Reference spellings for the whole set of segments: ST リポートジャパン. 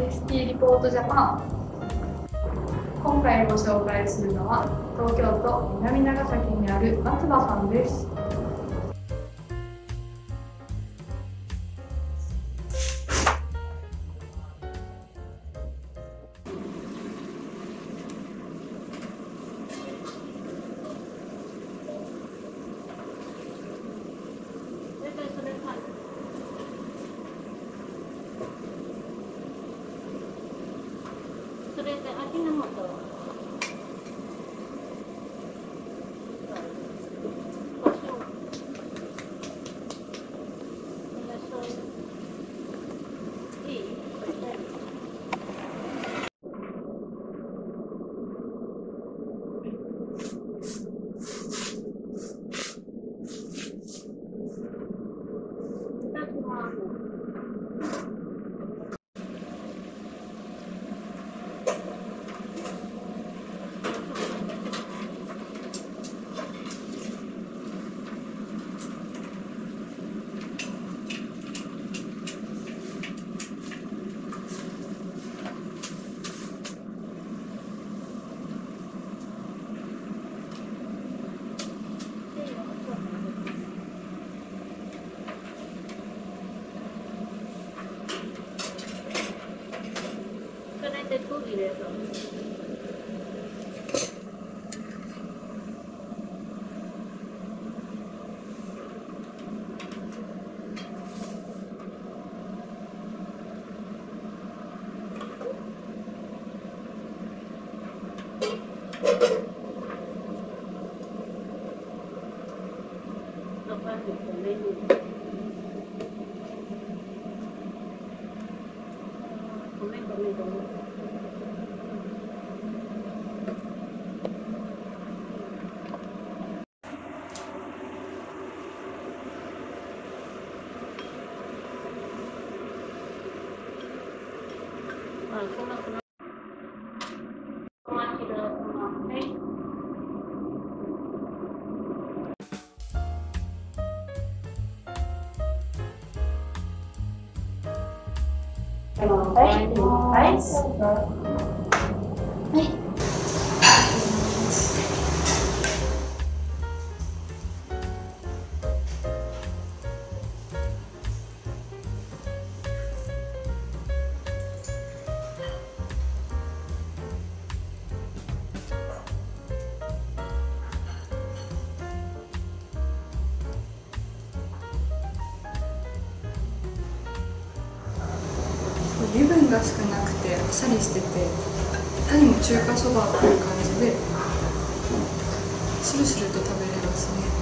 ST リポートジャパン。今回ご紹介するのは東京都南長崎にある松葉さんです。油分が少なくてあっさりしてて、何も中華そばっていう感じでスルスルと食べれますね。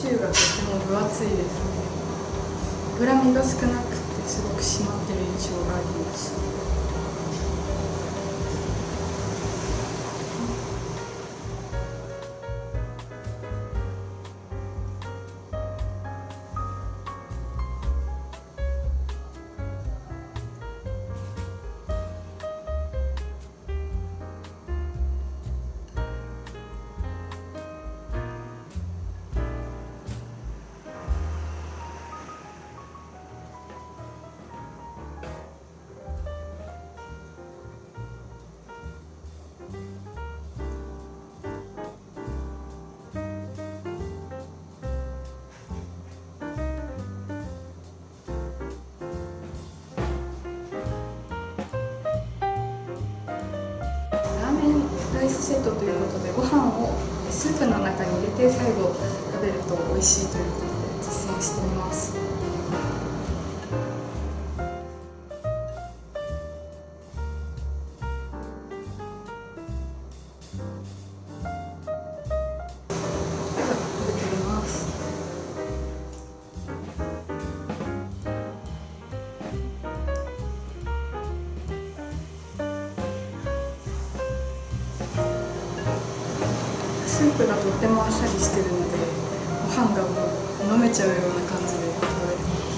シューがとても分厚いですね。脂身が少なくてすごく締まってる印象があります。セットということで、ご飯をスープの中に入れて最後食べると美味しいということで実践してみます。スープがとってもあっさりしてるので、ご飯がもう飲めちゃうような感じで食べてます。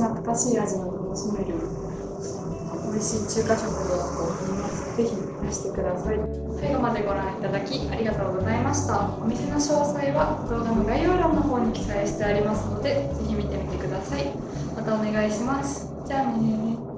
懐かしい味が楽しめる美味しい中華食堂だと思います。ぜひいらしてください。最後までご覧いただきありがとうございました。お店の詳細は動画の概要欄の方に記載してありますので、ぜひ見てみてください。またお願いします。じゃあね。